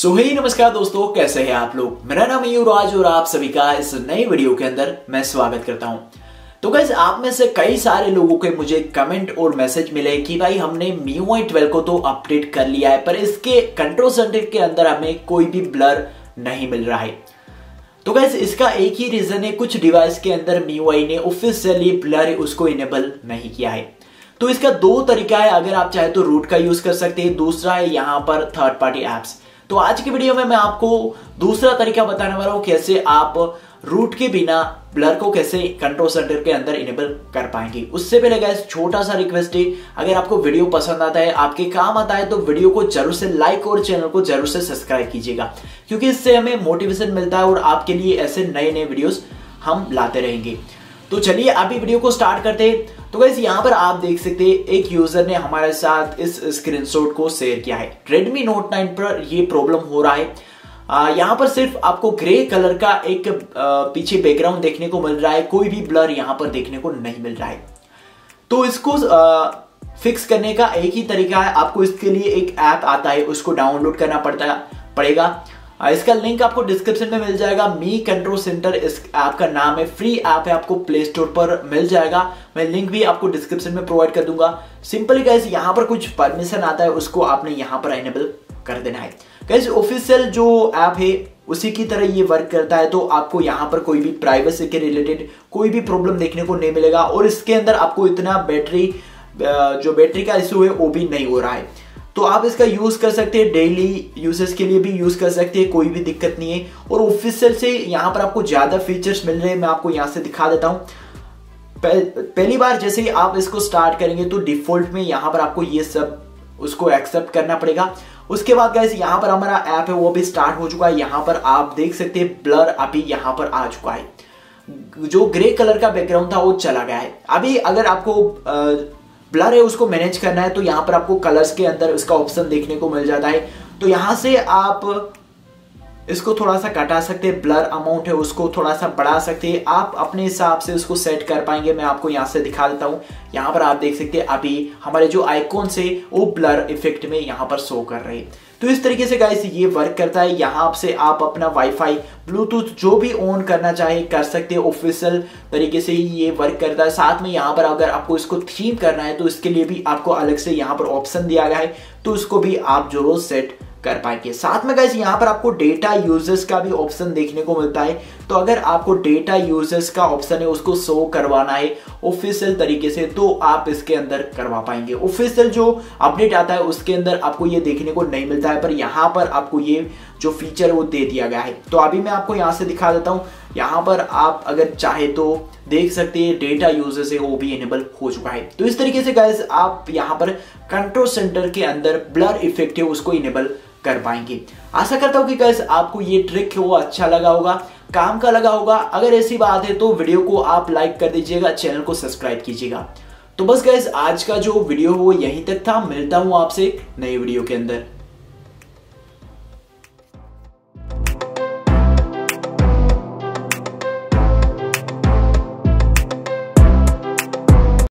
सो हे नमस्कार दोस्तों, कैसे हैं आप लोग। मेरा नाम है युवराज और आप सभी का इस नई वीडियो के अंदर मैं स्वागत करता हूं। तो गाइस, आप में से कई सारे लोगों के मुझे कमेंट और मैसेज मिले कि भाई हमने MIUI 12 को तो अपडेट कर लिया है पर इसके कंट्रोल सेंटर के अंदर हमें कोई भी ब्लर नहीं मिल रहा है। तो गाइस, इसका एक ही रीजन है, कुछ डिवाइस के अंदर MIUI ने ऑफिशियली ब्लर उसको इनेबल नहीं किया है। तो इसका दो तरीका है, अगर आप चाहे तो रूट का यूज कर सकते हैं, दूसरा है यहाँ पर थर्ड पार्टी एप्स। तो आज की वीडियो में मैं आपको दूसरा तरीका बताने वाला हूं, कैसे आप रूट के बिना ब्लर को कैसे कंट्रोल सेंटर के अंदर इनेबल कर पाएंगे। उससे पहले गाइस, छोटा सा रिक्वेस्ट है, अगर आपको वीडियो पसंद आता है, आपके काम आता है, तो वीडियो को जरूर से लाइक और चैनल को जरूर से सब्सक्राइब कीजिएगा, क्योंकि इससे हमें मोटिवेशन मिलता है और आपके लिए ऐसे नए नए वीडियोस हम लाते रहेंगे। तो चलिए अभी वीडियो को स्टार्ट करते हैं। तो गाइस, यहाँ पर आप देख सकते हैं एक यूजर ने हमारे साथ इस स्क्रीनशॉट को शेयर किया है। Redmi Note 9 पर ये प्रॉब्लम हो रहा है। यहाँ पर सिर्फ आपको ग्रे कलर का एक पीछे बैकग्राउंड देखने को मिल रहा है, कोई भी ब्लर यहाँ पर देखने को नहीं मिल रहा है। तो इसको फिक्स करने का एक ही तरीका है, आपको इसके लिए एक ऐप आता है, उसको डाउनलोड करना पड़ेगा। इसका लिंक आपको डिस्क्रिप्शन में मिल जाएगा। Mi Control Center इस ऐप का नाम है, फ्री ऐप है, आपको प्ले स्टोर पर मिल जाएगा। मैं लिंक भी आपको डिस्क्रिप्शन में प्रोवाइड कर दूंगा। सिंपली गाइस, यहाँ पर कुछ परमिशन आता है, उसको आपने यहाँ पर इनेबल कर देना है। गाइस, ऑफिशियल जो ऐप है उसी की तरह ये वर्क करता है, तो आपको यहाँ पर कोई भी प्राइवेसी के रिलेटेड कोई भी प्रॉब्लम देखने को नहीं मिलेगा और इसके अंदर आपको इतना बैटरी का इशू है वो भी नहीं हो रहा है। तो आप इसका यूज कर सकते हैं, डेली यूजेस के लिए भी यूज कर सकते हैं, कोई भी दिक्कत नहीं है। और ऑफिशियल से यहाँ पर आपको ज्यादा फीचर्स मिल रहे हैं, मैं आपको यहाँ से दिखा देता हूँ। पहली बार जैसे ही आप इसको स्टार्ट करेंगे तो डिफॉल्ट में यहाँ पर आपको ये सब उसको एक्सेप्ट करना पड़ेगा। उसके बाद गाइस, यहाँ पर हमारा ऐप है वो भी स्टार्ट हो चुका है। यहाँ पर आप देख सकते हैं ब्लर अभी यहाँ पर आ चुका है, जो ग्रे कलर का बैकग्राउंड था वो चला गया है। अभी अगर आपको ब्लर है उसको मैनेज करना है तो यहाँ पर आपको कलर्स के अंदर उसका ऑप्शन देखने को मिल जाता है। तो यहाँ से आप इसको थोड़ा सा घटा सकते हैं, ब्लर अमाउंट है उसको थोड़ा सा बढ़ा सकते हैं, आप अपने हिसाब से उसको सेट कर पाएंगे। मैं आपको यहाँ से दिखा देता हूँ। यहाँ पर आप देख सकते हैं अभी हमारे जो आइकॉन से वो ब्लर इफेक्ट में यहाँ पर शो कर रहे हैं। तो इस तरीके से गाइस ये वर्क करता है। यहाँ से आप अपना वाईफाई, ब्लूटूथ जो भी ऑन करना चाहे कर सकते हैं, ऑफिशियल तरीके से ये वर्क करता है। साथ में यहाँ पर अगर आपको इसको थीम करना है तो इसके लिए भी आपको अलग से यहाँ पर ऑप्शन दिया गया है, तो उसको भी आप जरूर सेट कर पाएंगे। साथ में गाइस यहाँ पर आपको डेटा यूजेस का भी ऑप्शन देखने को मिलता है, तो अगर आपको डेटा यूजेस का ऑप्शन है उसको शो करवाना है ऑफिशियल तरीके से तो आप इसके अंदर करवा पाएंगे। ऑफिशियल जो अपडेट आता है उसके अंदर आपको ये देखने को नहीं मिलता है, पर यहाँ पर आपको ये जो फीचर है वो दे दिया गया है। तो अभी मैं आपको यहाँ से दिखा देता हूँ। यहाँ पर आप अगर चाहे तो देख सकते हैं डेटा यूजेस है वो भी इनेबल हो चुका है। तो इस तरीके से गाइस आप यहाँ पर कंट्रोल सेंटर के अंदर ब्लर इफेक्ट है उसको इनेबल कर पाएंगे। आशा करता हूँ कि गाइस आपको ये ट्रिक वो अच्छा लगा होगा, काम का लगा होगा। अगर ऐसी बात है तो वीडियो को आप लाइक कर दीजिएगा, चैनल को सब्सक्राइब कीजिएगा। तो बस गाइस, आज का जो वीडियो वो यहीं तक था। मिलता हूँ आपसे नई वीडियो के अंदर।